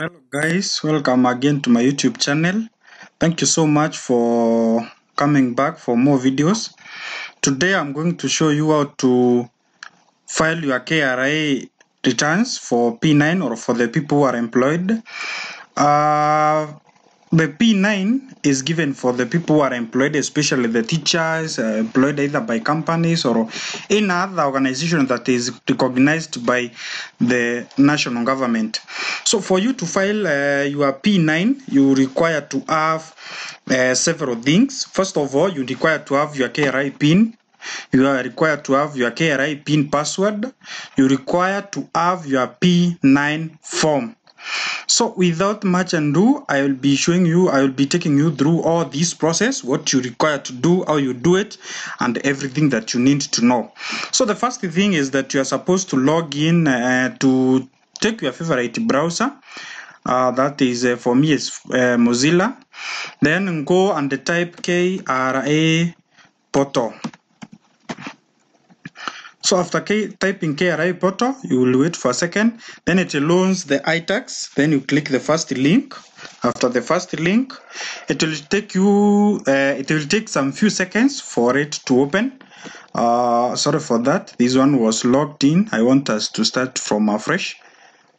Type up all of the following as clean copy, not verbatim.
Hello guys, welcome again to my YouTube channel. Thank you so much for coming back for more videos. Today I'm going to show you how to file your KRA returns for P9 or for the people who are employed. The P9 is given for the people who are employed, especially the teachers employed either by companies or any other organization that is recognized by the national government. So for you to file your P9, you require to have several things. First of all, you require to have your KRA PIN. You are required to have your KRA PIN password. You require to have your P9 form. So without much ado, I will be taking you through all this process, what you require to do, how you do it, and everything that you need to know. So the first thing is that you are supposed to log in to take your favorite browser. That is for me is Mozilla. Then go and type KRA-Portal. So after typing KRA Portal, you will wait for a second. Then it loads the iTax. Then you click the first link. After the first link, it will take you. It will take some few seconds for it to open. Sorry for that. This one was logged in. I want us to start from afresh.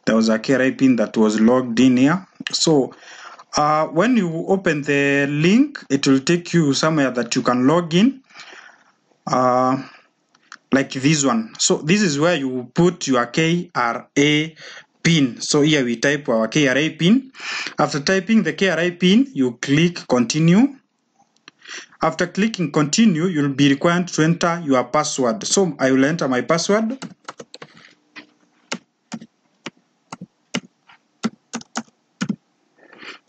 There was a KRA PIN that was logged in here. So when you open the link, it will take you somewhere that you can log in. Like this one. So this is where you put your KRA PIN. So here we type our KRA PIN. After typing the KRA PIN, you click continue. After clicking continue, you'll be required to enter your password. So I will enter my password.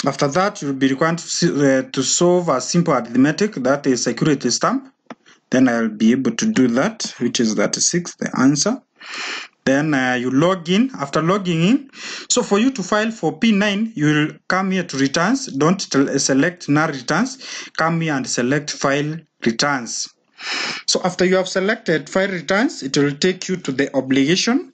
After that, you'll be required to solve a simple arithmetic, that is security stamp. Then I'll be able to do that, which is 36, the answer. Then you log in. After logging in, so for you to file for P9, you will come here to returns. Don't select null returns. Come here and select file returns. So after you have selected file returns, it will take you to the obligation.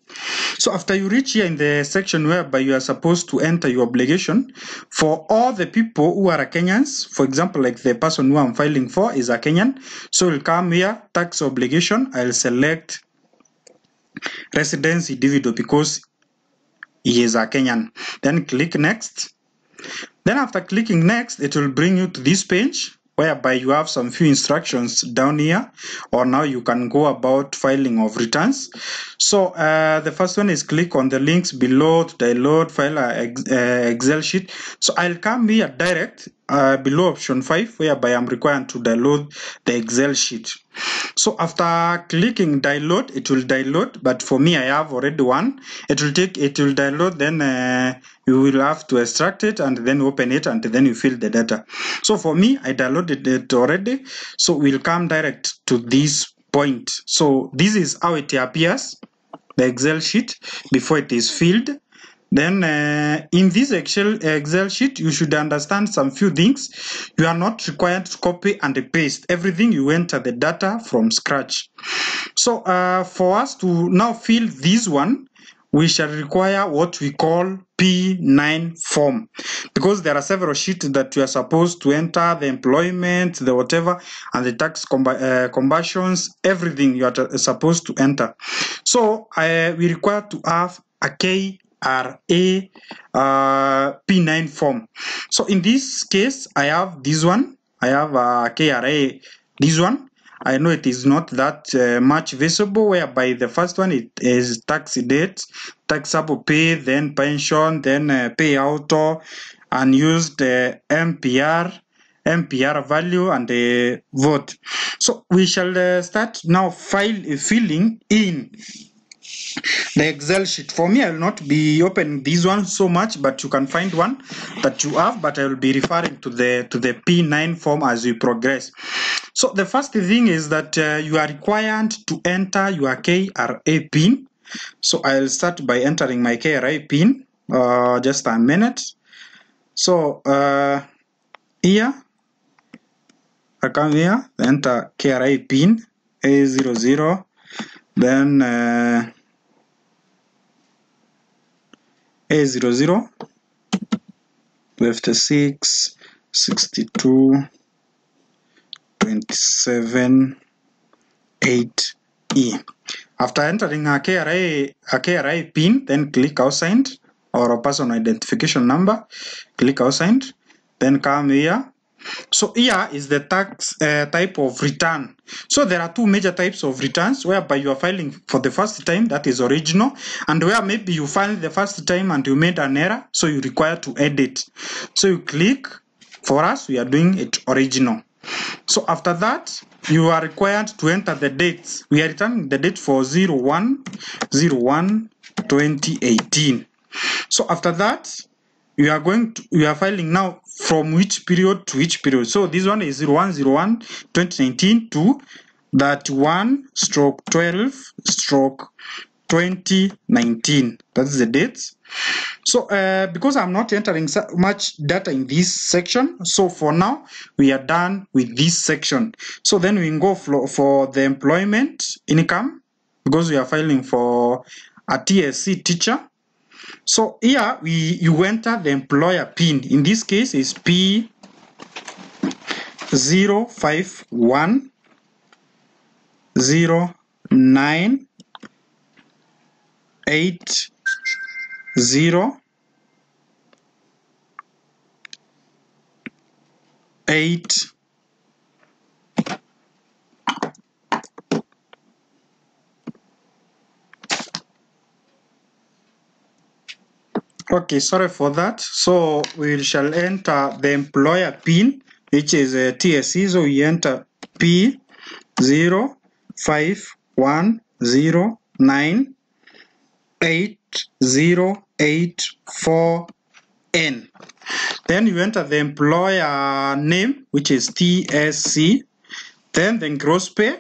So after you reach here in the section whereby you are supposed to enter your obligation, for all the people who are Kenyans, for example, like the person who I'm filing for is a Kenyan, so we'll come here, tax obligation, I'll select residence individual because he is a Kenyan. Then click next. Then after clicking next, it will bring you to this page, whereby you have some few instructions down here, or now you can go about filing of returns. So the first one is click on the links below to download file Excel sheet. So I'll come here direct below option 5, whereby I'm required to download the Excel sheet. So after clicking download, it will download, but for me I have already one. It will download, then you will have to extract it and then open it and then you fill the data. So for me, I downloaded it already, so we'll come direct to this point. So this is how it appears, the Excel sheet, before it is filled. Then in this Excel sheet, you should understand some few things. You are not required to copy and paste everything. You enter the data from scratch. So for us to now fill this one, we shall require what we call P9 form, because there are several sheets that you are supposed to enter, the employment, the whatever, and the tax conversions, everything you are supposed to enter. So we require to have a KRA P9 form. So in this case, I have this one. I have a KRA, this one. I know it is not that much visible, whereby the first one it is tax date, taxable pay, then pension, then payout, unused MPR value, and the vote. So we shall start now filling in the Excel sheet. For me, I will not be opening this one so much, but you can find one that you have, but I will be referring to the P9 form as we progress. So the first thing is that you are required to enter your KRA PIN. So I'll start by entering my KRA PIN. Just a minute. So here I come here, enter KRA PIN A00, then A00, 56, 62, 27, 8E. After entering a KRA PIN, then click Assigned, or a personal identification number, click Assigned, then come here. So here is the tax type of return. So there are two major types of returns, whereby you are filing for the first time, that is original, and where maybe you filed the first time and you made an error, so you require to edit. So you click, for us we are doing it original. So after that, you are required to enter the dates. We are returning the date for 01/01/2018. So after that, you are filing now from which period to which period. So this one is 01/01/2019 to that 1/12/2019. That's the date. So because I'm not entering so much data in this section, so for now we are done with this section. So then we can go for the employment income, because we are filing for a TSC teacher. So here you enter the employer PIN. In this case is P 051 098 0 8. Okay, sorry for that. So we shall enter the employer PIN, which is a TSC. So we enter P 051 098 084N. Then you enter the employer name, which is TSC, then the gross pay.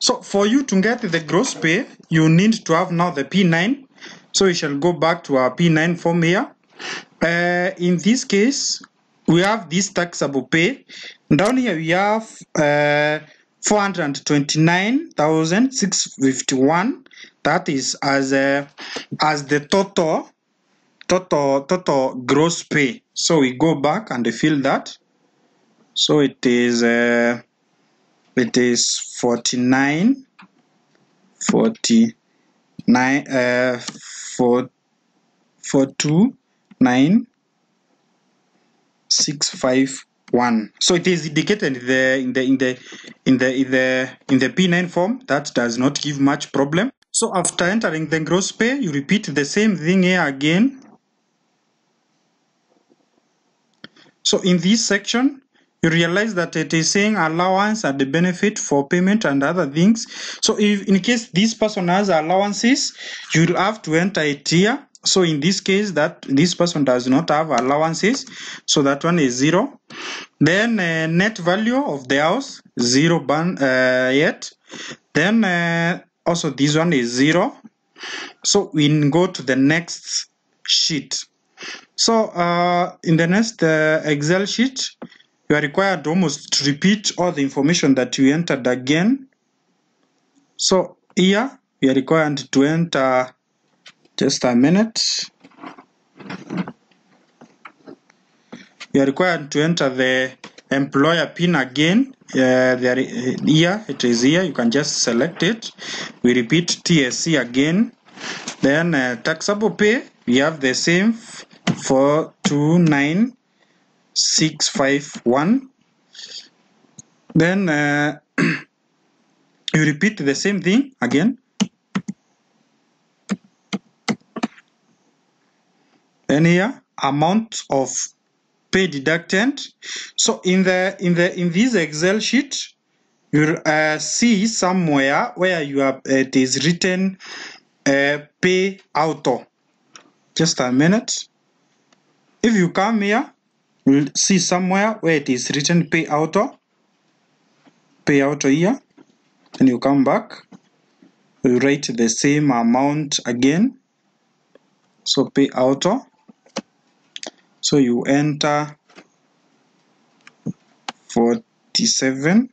So for you to get the gross pay, you need to have now the P9. So we shall go back to our P9 form here. In this case, we have this taxable pay. Down here we have 429,651. That is as the total gross pay. So we go back and fill that. So it is 49,651. So it is indicated in the P9 form. That does not give much problem. So after entering the gross pay, you repeat the same thing here again. So in this section, you realize that it is saying allowance and the benefit for payment and other things. So if in case this person has allowances, you will have to enter it here. So in this case, that this person does not have allowances, so that one is 0. Then net value of the house, 0 yet. Then also this one is 0. So we can go to the next sheet. So in the next Excel sheet, you are required almost to repeat all the information that you entered again. So here we are required to enter, just a minute, you are required to enter the employer PIN again. Here it is, here you can just select it. We repeat TSC again. Then taxable pay, we have the same 429,651. Then you repeat the same thing again. Then here amount of pay deducted. So in this Excel sheet, you see somewhere where you have it is written pay auto. Just a minute. If you come here, we'll see somewhere where it is written pay auto here, and you come back, we write the same amount again. So pay auto, so you enter 47.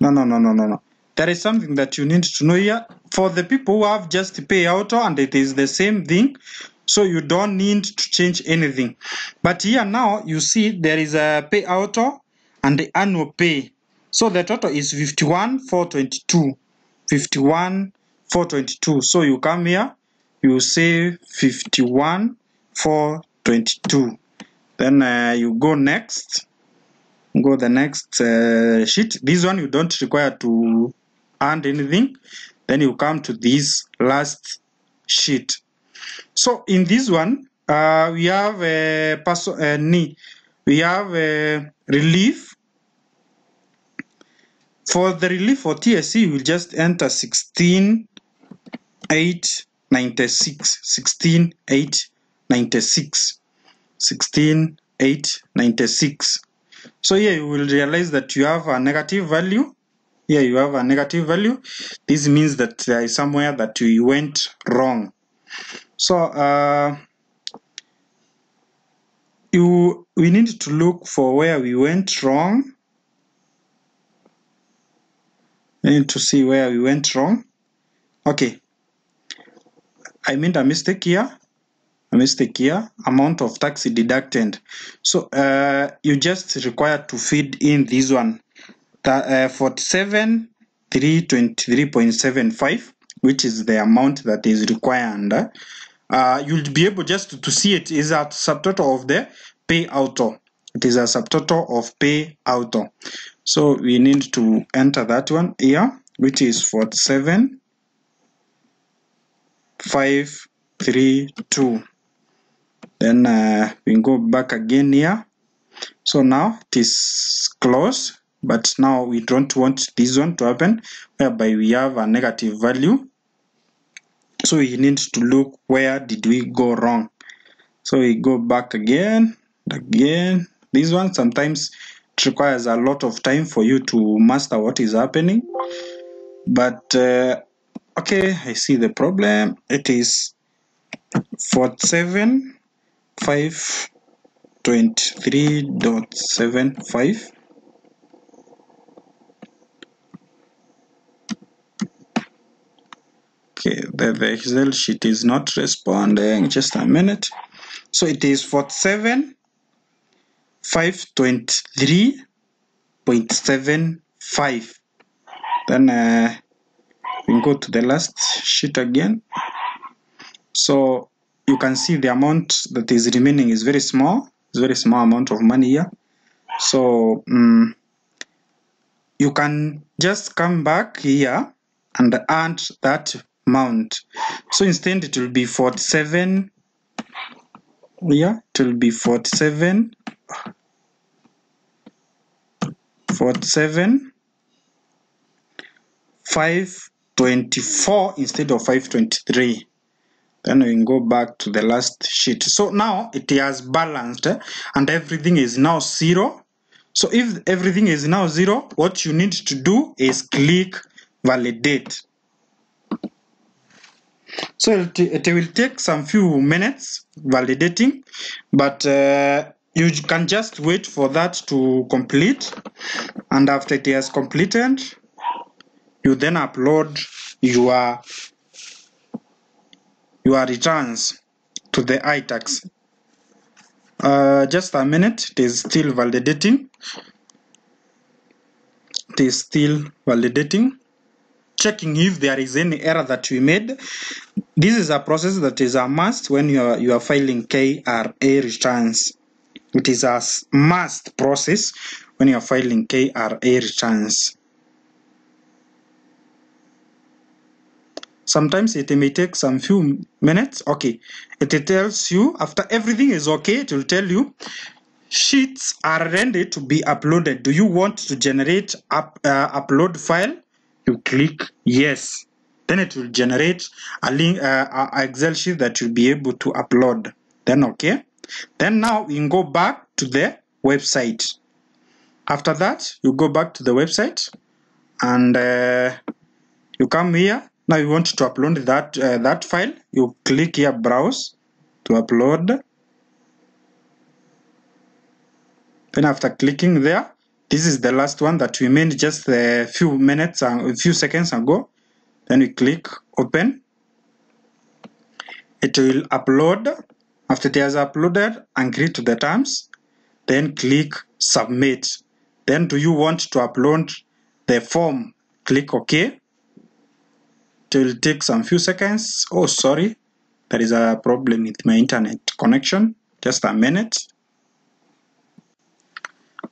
No, there is something that you need to know here. for the people who have just pay auto and it is the same thing, so you don't need to change anything. But here now you see there is a pay auto and the annual pay, so the total is 51,422. 51,422. So you come here, you say 51,422. Then you go next, go the next sheet. This one you don't require to add anything. Then you come to this last sheet. So in this one, we have a we have a relief. For the relief for TSC, you will just enter 16,896. 16,896. 16,896. So here you will realize that you have a negative value. Here you have a negative value. This means that there is somewhere that you went wrong. So we need to look for where we went wrong. We need to see where we went wrong. Okay, I made a mistake here, amount of tax deducted. So you just require to feed in this one, 47,323.75, which is the amount that is required. You'll be able just to see it is a subtotal of the pay auto. It is a subtotal of pay auto. So we need to enter that one here, which is 47,532. Then we go back again here. So now it is closed, but now we don't want this one to happen whereby we have a negative value. So we need to look where did we go wrong. So we go back again, This one sometimes it requires a lot of time for you to master what is happening. But okay, I see the problem. It is 47,523.75. Okay, the Excel sheet is not responding. Just a minute. So it is 47,523.75. Then we go to the last sheet again. So you can see the amount that is remaining is very small. It's a very small amount of money here. So you can just come back here and add that amount. So instead it will be 47. Here it will be 47,524 instead of 523. Then we can go back to the last sheet. So now it has balanced and everything is now zero. So if everything is now zero, what you need to do is click validate. So it will take some few minutes validating, but you can just wait for that to complete, and after it has completed, you then upload your returns to the iTax. Just a minute, it is still validating. It is still validating. Checking if there is any error that we made. This is a process that is a must when you are filing KRA returns. It is a must process when you are filing KRA returns. Sometimes it may take some few minutes. Okay, it tells you after everything is okay, it will tell you sheets are ready to be uploaded. Do you want to generate upload file? You click yes, then it will generate a link, a Excel sheet that you'll be able to upload. Then okay, then now we can go back to the website. After that, you go back to the website and you come here. Now you want to upload that that file. You click here, browse to upload. Then after clicking there, this is the last one that we made just a few minutes and a few seconds ago. Then we click open. It will upload. After it has uploaded, agree to the terms. Then click submit. Then do you want to upload the form? Click OK. It will take some few seconds. Oh, sorry. There is a problem with my internet connection. Just a minute.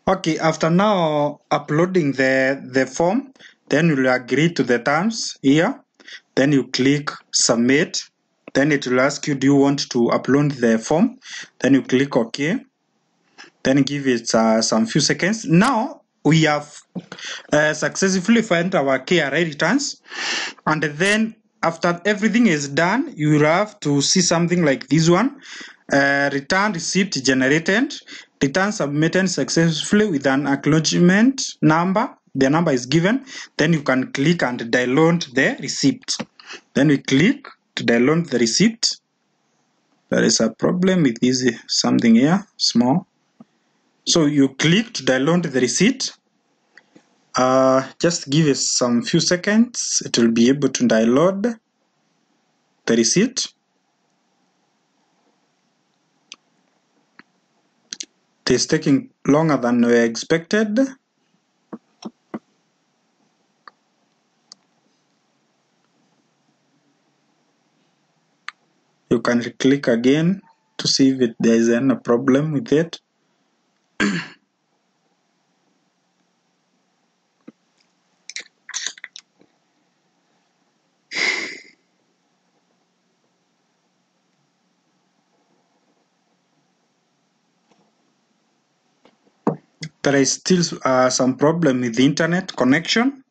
Okay, after now uploading the form, then you will agree to the terms here. Then you click submit. Then it will ask you, do you want to upload the form? Then you click OK. Then give it some few seconds. Now we have successfully filed our KRA returns. And then after everything is done, you will have to see something like this one. Return receipt generated. Return submitted successfully with an acknowledgement number. The number is given. Then you can click and download the receipt. Then we click to download the receipt. There is a problem with this something here, small. So you click to download the receipt. Just give it some few seconds. It will be able to download the receipt. It is taking longer than we expected. You can click again to see if there is any problem with it. There is still some problem with the internet connection.